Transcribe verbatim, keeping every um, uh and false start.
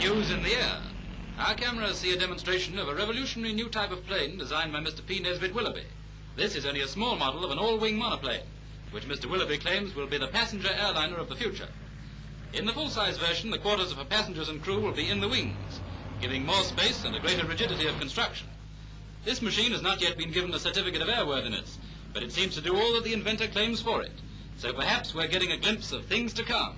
News in the air. Our cameras see a demonstration of a revolutionary new type of plane designed by Mister P. Nesbitt Willoughby. This is only a small model of an all-wing monoplane, which Mister Willoughby claims will be the passenger airliner of the future. In the full-size version, the quarters for passengers and crew will be in the wings, giving more space and a greater rigidity of construction. This machine has not yet been given a certificate of airworthiness, but it seems to do all that the inventor claims for it. So perhaps we're getting a glimpse of things to come.